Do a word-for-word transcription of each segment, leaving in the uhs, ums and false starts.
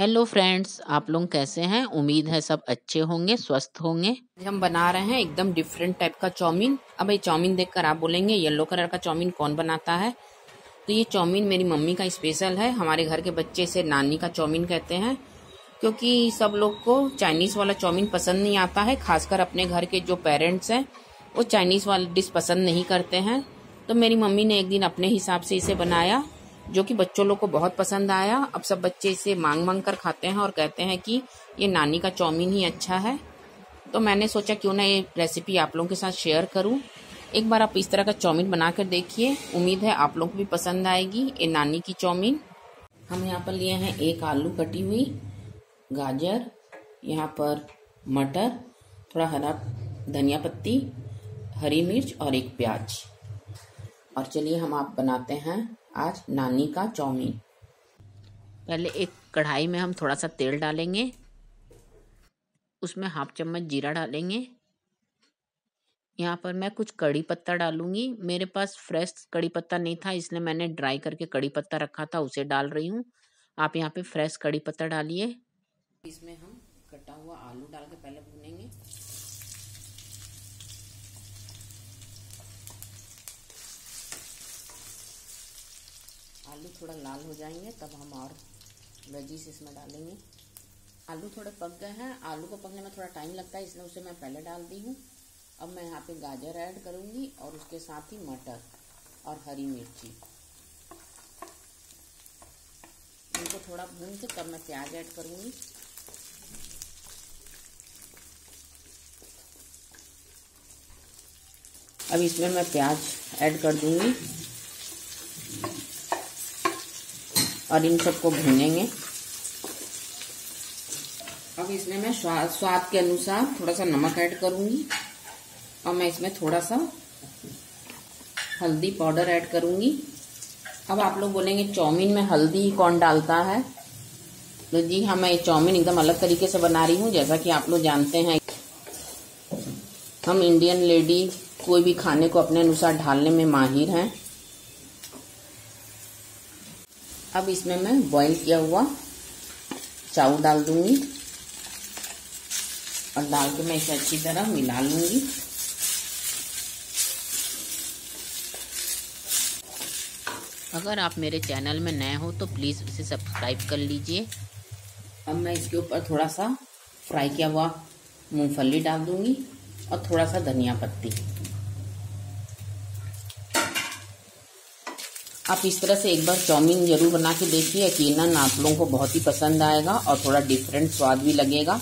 Hello friends, आप लोग कैसे हैं? उम्मीद है सब अच्छे होंगे, स्वस्थ होंगे। हम बना रहे हैं एकदम डिफरेंट टाइप का चाउमीन। अब ये चाउमीन देखकर आप बोलेंगे येलो कलर का चाउमीन कौन बनाता है? तो ये चाउमीन मेरी मम्मी का स्पेशल है। हमारे घर के बच्चे इसे नानी का चाउमीन कहते हैं, क्योंकि सब लोग को चाइनीज़ वाला चाउमीन पसंद नहीं आता है। खासकर अपने घर के जो पेरेंट्स हैं वो चाइनीज़ वाली डिश पसंद नहीं करते हैं। तो मेरी मम्मी ने एक दिन अपने हिसाब से इसे बनाया, जो कि बच्चों लोग को बहुत पसंद आया। अब सब बच्चे इसे मांग मांग कर खाते हैं और कहते हैं कि ये नानी का चाउमीन ही अच्छा है। तो मैंने सोचा क्यों ना ये रेसिपी आप लोगों के साथ शेयर करूं। एक बार आप इस तरह का चाउमीन बना कर देखिए, उम्मीद है आप लोगों को भी पसंद आएगी ये नानी की चाउमीन। हम यहाँ पर लिए हैं एक आलू कटी हुई, गाजर, यहाँ पर मटर, थोड़ा हरा धनिया पत्ती, हरी मिर्च और एक प्याज। और चलिए हम आप बनाते हैं आज नानी का चाउमीन। पहले एक कढ़ाई में हम थोड़ा सा तेल डालेंगे, उसमें हाफ चम्मच जीरा डालेंगे। यहाँ पर मैं कुछ कड़ी पत्ता डालूंगी। मेरे पास फ्रेश कड़ी पत्ता नहीं था, इसलिए मैंने ड्राई करके कड़ी पत्ता रखा था, उसे डाल रही हूँ। आप यहाँ पे फ्रेश कड़ी पत्ता डालिए। इसमें हम कटा हुआ आलू डाल के पहले भूनेंगे। आलू थोड़ा लाल हो जाएंगे तब हम और वेजीज इसमें डालेंगे। आलू थोड़े पक गए हैं। आलू को पकने में थोड़ा टाइम लगता है, इसलिए उसे मैं पहले डाल दी हूँ। अब मैं यहाँ पे गाजर ऐड करूँगी और उसके साथ ही मटर और हरी मिर्ची। इनको थोड़ा भून के तब मैं प्याज ऐड करूँगी। अब इसमें मैं प्याज ऐड कर दूँगी और इन सबको भूनेंगे। अब इसमें मैं स्वाद स्वाद के अनुसार थोड़ा सा नमक ऐड करूंगी और मैं इसमें थोड़ा सा हल्दी पाउडर ऐड करूंगी। अब आप लोग बोलेंगे चाउमीन में हल्दी कौन डालता है? तो जी हाँ, मैं ये चाउमीन एकदम अलग तरीके से बना रही हूँ। जैसा कि आप लोग जानते हैं, हम इंडियन लेडी कोई भी खाने को अपने अनुसार ढालने में माहिर हैं। अब इसमें मैं बॉईल किया हुआ चावल डाल दूंगी और डाल के मैं इसे अच्छी तरह मिला लूंगी। अगर आप मेरे चैनल में नए हो तो प्लीज़ इसे सब्सक्राइब कर लीजिए। अब मैं इसके ऊपर थोड़ा सा फ्राई किया हुआ मूंगफली डाल दूंगी और थोड़ा सा धनिया पत्ती। आप इस तरह से एक बार चाउमीन जरूर बना के देखिए, यकीनन आप लोगों को बहुत ही पसंद आएगा और थोड़ा डिफरेंट स्वाद भी लगेगा।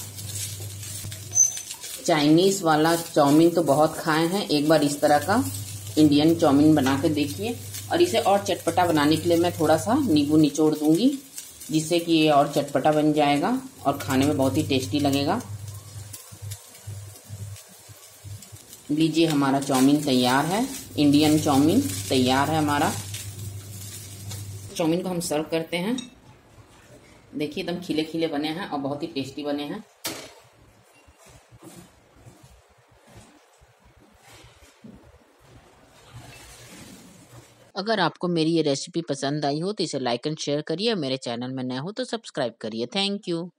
चाइनीज़ वाला चाउमीन तो बहुत खाए हैं, एक बार इस तरह का इंडियन चाउमीन बना के देखिए। और इसे और चटपटा बनाने के लिए मैं थोड़ा सा नींबू निचोड़ दूंगी, जिससे कि ये और चटपटा बन जाएगा और खाने में बहुत ही टेस्टी लगेगा। लीजिए, हमारा चाउमीन तैयार है। इंडियन चाउमीन तैयार है हमारा। चाउमीन को हम सर्व करते हैं। देखिए, एकदम खिले खिले बने हैं और बहुत ही टेस्टी बने हैं। अगर आपको मेरी ये रेसिपी पसंद आई हो तो इसे लाइक एंड शेयर करिए। मेरे चैनल में नए हो तो सब्सक्राइब करिए। Thank you.